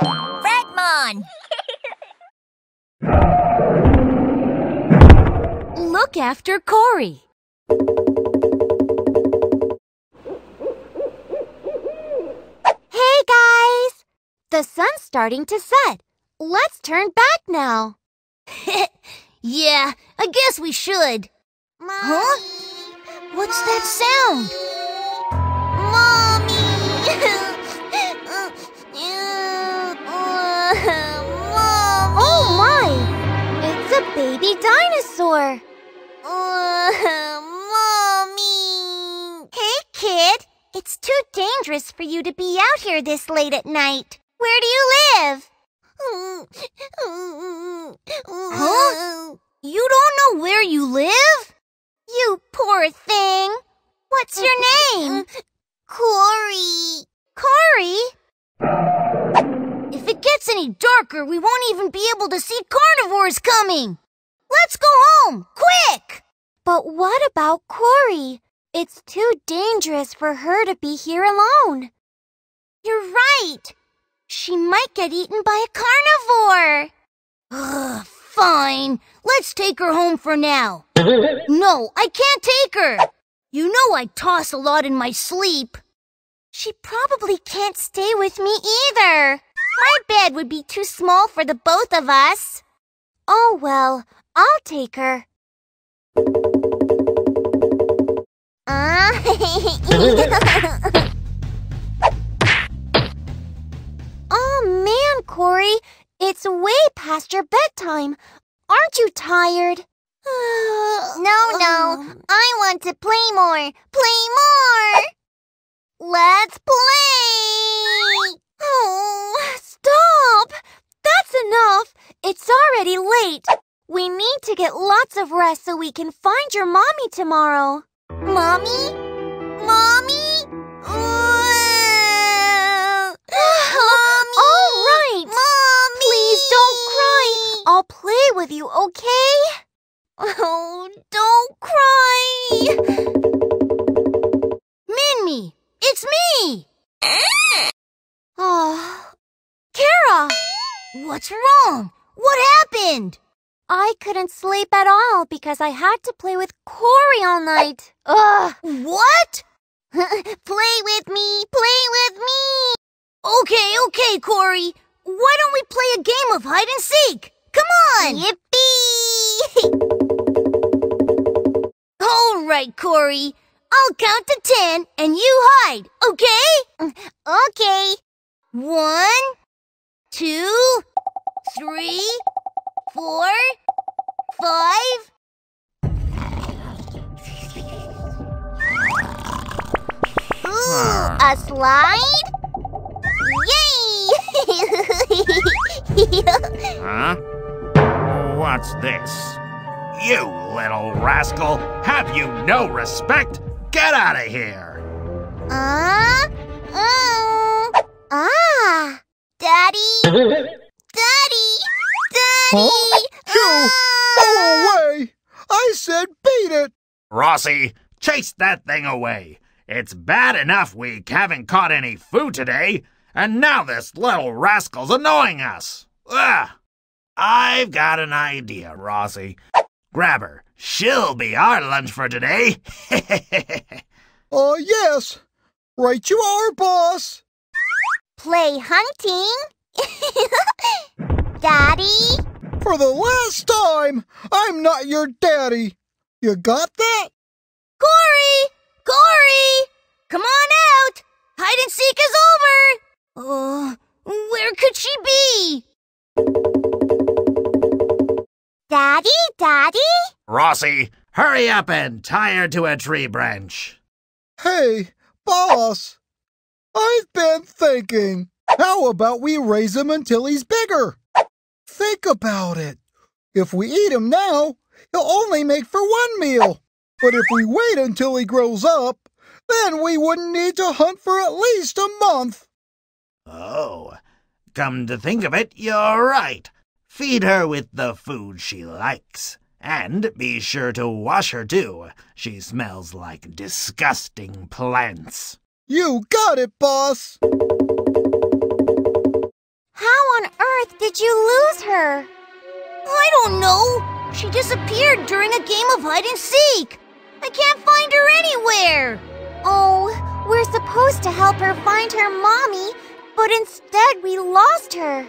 Redmon! Look after Cory! Hey guys! The sun's starting to set. Let's turn back now. Yeah, I guess we should. Mommy, huh? What's Mommy. That sound? Mommy! Mommy! Oh my! It's a baby dinosaur! Mommy! Hey kid! It's too dangerous for you to be out here this late at night. Where do you live? Huh? You don't know where you live? You poor thing! What's your name? Cory. Cory? If it gets any darker, we won't even be able to see carnivores coming! Let's go home! Quick! But what about Cory? It's too dangerous for her to be here alone. You're right! She might get eaten by a carnivore. Ugh, fine. Let's take her home for now. No, I can't take her. You know I toss a lot in my sleep. She probably can't stay with me either. My bed would be too small for the both of us. Oh well, I'll take her. Oh man, Cory, it's way past your bedtime. Aren't you tired? No, I want to play more. Play more! Let's play! Oh, stop! That's enough. It's already late. We need to get lots of rest so we can find your mommy tomorrow. Mommy? Mommy? Mommy! All right! Mommy! Please don't cry! I'll play with you, okay? Oh, don't cry! Minmi! It's me! Oh, Kara! What's wrong? What happened? I couldn't sleep at all because I had to play with Cory all night. Ugh! What? Play with me! Play with me! Okay, Cory. Why don't we play a game of hide and seek? Come on! Yippee! All right, Cory. I'll count to 10 and you hide, okay? Okay. 1, 2, 3, 4, 5. Ooh, a slide? Yay! Huh? What's this? You little rascal! Have you no respect? Get out of here! Daddy! Huh? Go away! I said beat it! Rossi, chase that thing away. It's bad enough we haven't caught any food today, and now this little rascal's annoying us. Ugh. I've got an idea, Rossi. Grab her. She'll be our lunch for today. Yes. Right you are, boss. Play hunting? Daddy? For the last time, I'm not your daddy. You got that? Cory! Cory! Come on out! Hide and seek is over! Where could she be? Daddy? Rossi, hurry up and tie her to a tree branch. Hey, boss. I've been thinking. How about we raise him until he's bigger? Think about it. If we eat him now, he'll only make for one meal. But if we wait until he grows up, then we wouldn't need to hunt for at least a month. Oh, come to think of it, you're right. Feed her with the food she likes. And be sure to wash her too. She smells like disgusting plants. You got it, boss. did you lose her? I don't know. She disappeared during a game of hide-and-seek. I can't find her anywhere. Oh, we're supposed to help her find her mommy, but instead we lost her.